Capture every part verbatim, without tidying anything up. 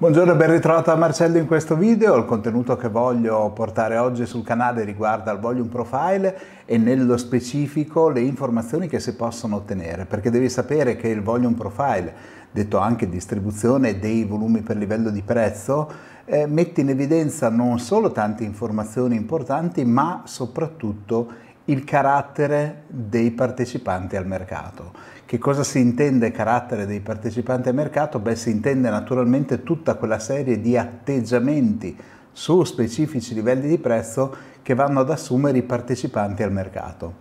Buongiorno e ben ritrovata Marcello in questo video. Il contenuto che voglio portare oggi sul canale riguarda il Volume Profile e nello specifico le informazioni che si possono ottenere, perché devi sapere che il Volume Profile, detto anche distribuzione dei volumi per livello di prezzo, eh, mette in evidenza non solo tante informazioni importanti, ma soprattutto il carattere dei partecipanti al mercato. Che cosa si intende carattere dei partecipanti al mercato? Beh, si intende naturalmente tutta quella serie di atteggiamenti su specifici livelli di prezzo che vanno ad assumere i partecipanti al mercato.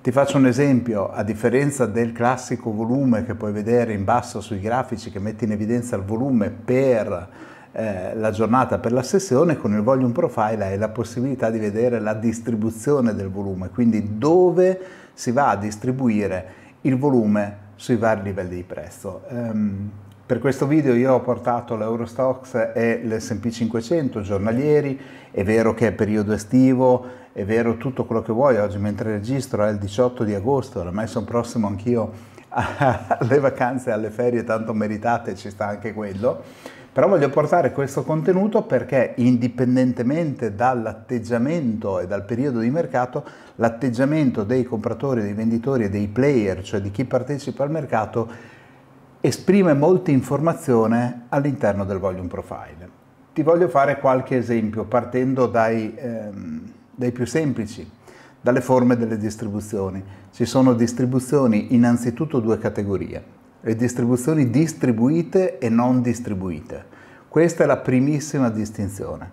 Ti faccio un esempio: a differenza del classico volume che puoi vedere in basso sui grafici che mette in evidenza il volume per Eh, la giornata, per la sessione, con il Volume Profile hai la possibilità di vedere la distribuzione del volume, quindi dove si va a distribuire il volume sui vari livelli di prezzo. Ehm, per questo video io ho portato l'Eurostox e l'esse and pi cinquecento giornalieri. È vero che è periodo estivo, è vero tutto quello che vuoi, oggi mentre registro è il diciotto di agosto, oramai sono prossimo anch'io alle vacanze, alle ferie tanto meritate, ci sta anche quello. Però voglio portare questo contenuto perché, indipendentemente dall'atteggiamento e dal periodo di mercato, l'atteggiamento dei compratori, dei venditori e dei player, cioè di chi partecipa al mercato, esprime molta informazione all'interno del Volume Profile. Ti voglio fare qualche esempio partendo dai, ehm, dai più semplici, dalle forme delle distribuzioni. Ci sono distribuzioni, innanzitutto due categorie: le distribuzioni distribuite e non distribuite. Questa è la primissima distinzione.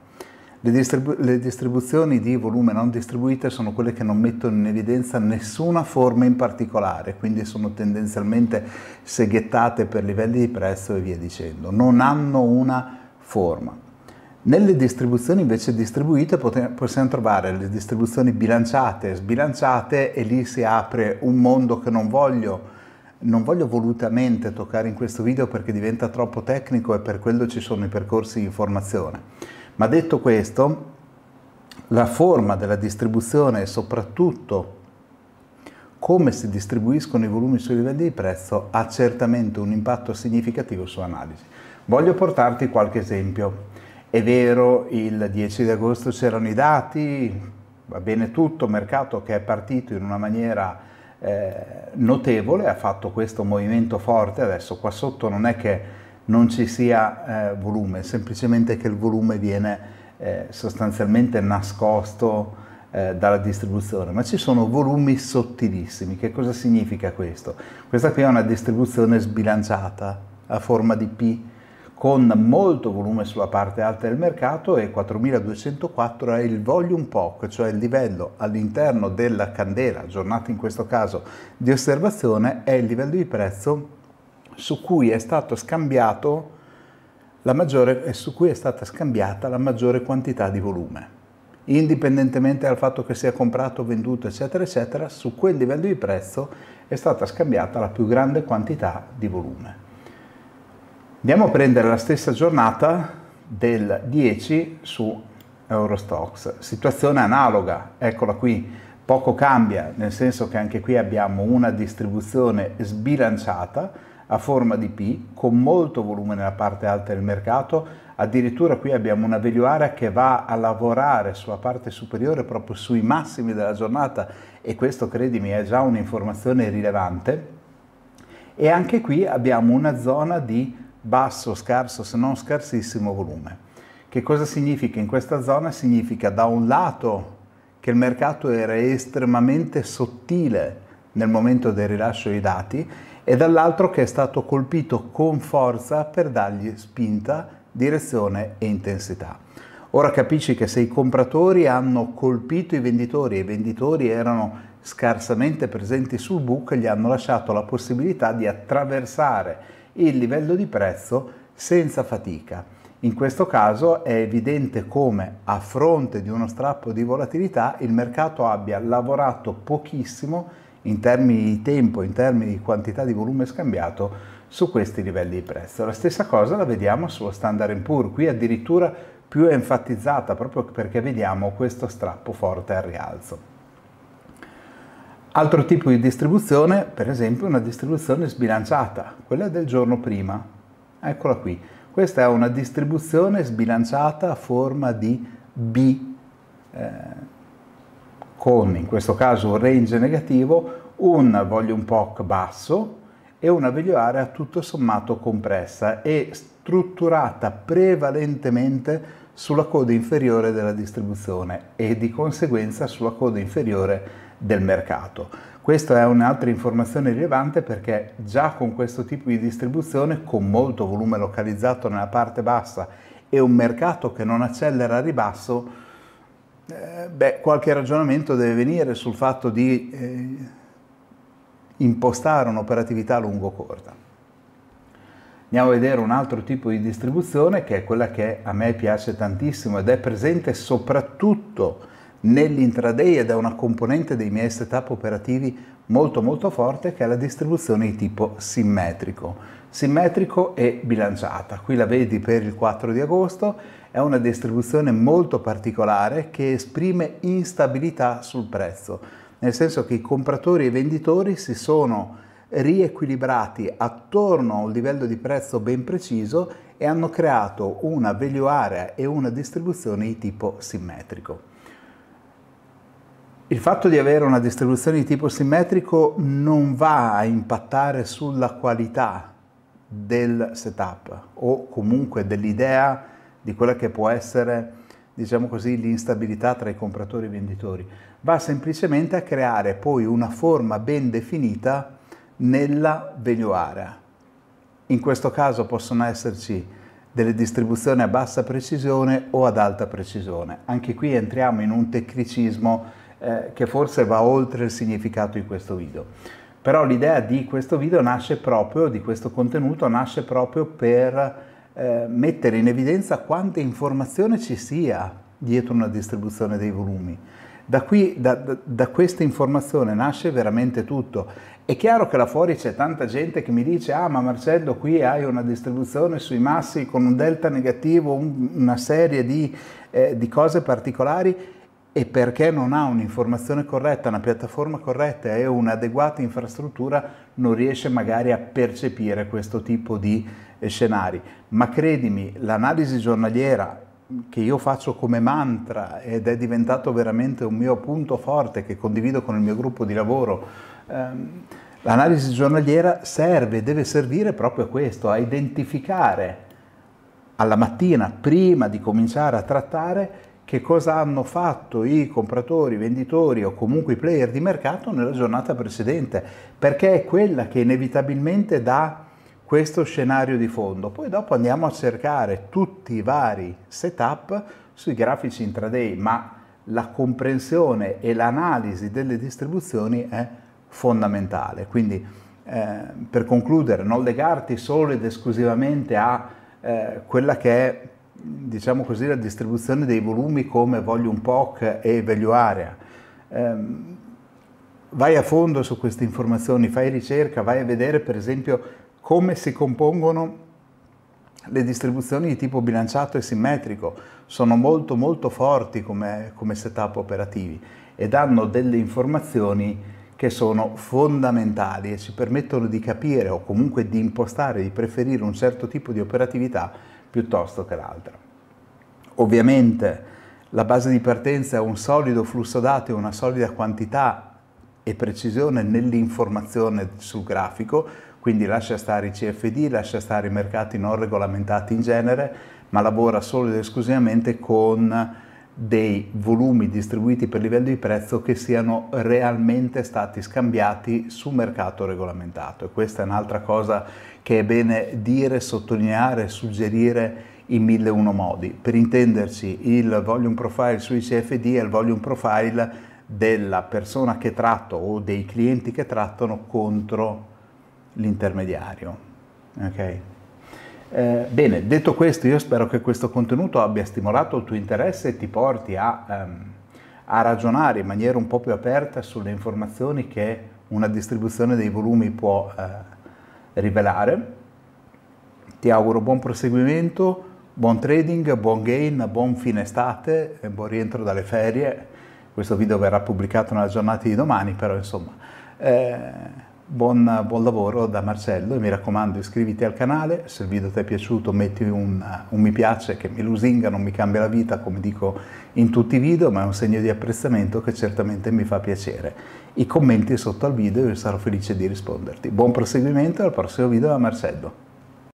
Le, distribu le distribuzioni di volume non distribuite sono quelle che non mettono in evidenza nessuna forma in particolare, quindi sono tendenzialmente seghettate per livelli di prezzo e via dicendo, non hanno una forma. Nelle distribuzioni invece distribuite possiamo trovare le distribuzioni bilanciate e sbilanciate, e lì si apre un mondo che non voglio Non voglio volutamente toccare in questo video perché diventa troppo tecnico e per quello ci sono i percorsi di formazione. Ma detto questo, la forma della distribuzione e soprattutto come si distribuiscono i volumi sui livelli di prezzo ha certamente un impatto significativo sull'analisi. Voglio portarti qualche esempio. È vero, il dieci di agosto c'erano i dati, va bene tutto, mercato che è partito in una maniera Eh, notevole, ha fatto questo movimento forte. Adesso qua sotto non è che non ci sia eh, volume, semplicemente che il volume viene eh, sostanzialmente nascosto eh, dalla distribuzione, ma ci sono volumi sottilissimi. Che cosa significa questo? Questa qui è una distribuzione sbilanciata a forma di P, con molto volume sulla parte alta del mercato, e quattromiladuecentoquattro è il volume P O C, cioè il livello all'interno della candela, giornata in questo caso di osservazione, è il livello di prezzo su cui è stato scambiato la maggiore, e su cui è stata scambiata la maggiore quantità di volume. Indipendentemente dal fatto che sia comprato, venduto, eccetera, eccetera, su quel livello di prezzo è stata scambiata la più grande quantità di volume. Andiamo a prendere la stessa giornata del dieci su Eurostox, situazione analoga, eccola qui, poco cambia, nel senso che anche qui abbiamo una distribuzione sbilanciata a forma di P, con molto volume nella parte alta del mercato, addirittura qui abbiamo una value area che va a lavorare sulla parte superiore, proprio sui massimi della giornata, e questo, credimi, è già un'informazione rilevante. E anche qui abbiamo una zona di basso, scarso, se non scarsissimo volume. Che cosa significa in questa zona? Significa da un lato che il mercato era estremamente sottile nel momento del rilascio dei dati, e dall'altro che è stato colpito con forza per dargli spinta, direzione e intensità. Ora capisci che se i compratori hanno colpito i venditori e i venditori erano scarsamente presenti sul book, gli hanno lasciato la possibilità di attraversare il livello di prezzo senza fatica. In questo caso è evidente come, a fronte di uno strappo di volatilità, il mercato abbia lavorato pochissimo in termini di tempo, in termini di quantità di volume scambiato su questi livelli di prezzo. La stessa cosa la vediamo sullo Standard and Poor's, qui addirittura più enfatizzata, proprio perché vediamo questo strappo forte al rialzo. Altro tipo di distribuzione, per esempio, una distribuzione sbilanciata, quella del giorno prima, eccola qui. Questa è una distribuzione sbilanciata a forma di B, eh, con in questo caso un range negativo, un volume P O C basso e una value area tutto sommato compressa e strutturata prevalentemente sulla coda inferiore della distribuzione e di conseguenza sulla coda inferiore del mercato. Questa è un'altra informazione rilevante perché già con questo tipo di distribuzione, con molto volume localizzato nella parte bassa e un mercato che non accelera a ribasso, eh, beh, qualche ragionamento deve venire sul fatto di eh, impostare un'operatività lungo-corta. Andiamo a vedere un altro tipo di distribuzione che è quella che a me piace tantissimo ed è presente soprattutto nell'intraday ed è una componente dei miei setup operativi molto molto forte, che è la distribuzione di tipo simmetrico, simmetrico e bilanciata. Qui la vedi per il quattro di agosto, è una distribuzione molto particolare che esprime instabilità sul prezzo, nel senso che i compratori e i venditori si sono riequilibrati attorno a un livello di prezzo ben preciso e hanno creato una value area e una distribuzione di tipo simmetrico. Il fatto di avere una distribuzione di tipo simmetrico non va a impattare sulla qualità del setup o comunque dell'idea di quella che può essere, diciamo così, l'instabilità tra i compratori e i venditori. Va semplicemente a creare poi una forma ben definita nella value area. In questo caso possono esserci delle distribuzioni a bassa precisione o ad alta precisione. Anche qui entriamo in un tecnicismo Eh, che forse va oltre il significato di questo video, però l'idea di questo video nasce proprio, di questo contenuto nasce proprio per eh, mettere in evidenza quante informazione ci sia dietro una distribuzione dei volumi. Da qui, da, da, da questa informazione nasce veramente tutto. È chiaro che là fuori c'è tanta gente che mi dice: ah, ma Marcello, qui hai una distribuzione sui massi con un delta negativo, un, una serie di, eh, di cose particolari. E perché non ha un'informazione corretta, una piattaforma corretta e un'adeguata infrastruttura, non riesce magari a percepire questo tipo di scenari. Ma credimi, l'analisi giornaliera che io faccio come mantra ed è diventato veramente un mio punto forte che condivido con il mio gruppo di lavoro, ehm, l'analisi giornaliera serve, deve servire proprio a questo, a identificare alla mattina, prima di cominciare a trattare, che cosa hanno fatto i compratori, i venditori o comunque i player di mercato nella giornata precedente, perché è quella che inevitabilmente dà questo scenario di fondo. Poi dopo andiamo a cercare tutti i vari setup sui grafici intraday, ma la comprensione e l'analisi delle distribuzioni è fondamentale. Quindi eh, per concludere, non legarti solo ed esclusivamente a eh, quella che è, diciamo così, la distribuzione dei volumi come volume P O C e value area. Ehm, vai a fondo su queste informazioni, fai ricerca, vai a vedere per esempio come si compongono le distribuzioni di tipo bilanciato e simmetrico. Sono molto molto forti come, come setup operativi e danno delle informazioni che sono fondamentali e ci permettono di capire o comunque di impostare, di preferire un certo tipo di operatività piuttosto che l'altra. Ovviamente la base di partenza è un solido flusso dati, una solida quantità e precisione nell'informazione sul grafico, quindi lascia stare i C F D, lascia stare i mercati non regolamentati in genere, ma lavora solo ed esclusivamente con dei volumi distribuiti per livello di prezzo che siano realmente stati scambiati su mercato regolamentato. E questa è un'altra cosa che è bene dire, sottolineare, suggerire in mille uno modi. Per intenderci, il volume profile sui C F D è il volume profile della persona che tratto o dei clienti che trattano contro l'intermediario. Okay? Eh, bene, detto questo, io spero che questo contenuto abbia stimolato il tuo interesse e ti porti a, ehm, a ragionare in maniera un po' più aperta sulle informazioni che una distribuzione dei volumi può eh, rivelare. Ti auguro buon proseguimento, buon trading, buon gain, buon fine estate e buon rientro dalle ferie. Questo video verrà pubblicato nella giornata di domani, però insomma... Eh, Buon, buon lavoro da Marcello e mi raccomando, iscriviti al canale. Se il video ti è piaciuto metti un, un mi piace, che mi lusinga, non mi cambia la vita come dico in tutti i video, ma è un segno di apprezzamento che certamente mi fa piacere. I commenti sotto al video, io sarò felice di risponderti. Buon proseguimento e al prossimo video da Marcello.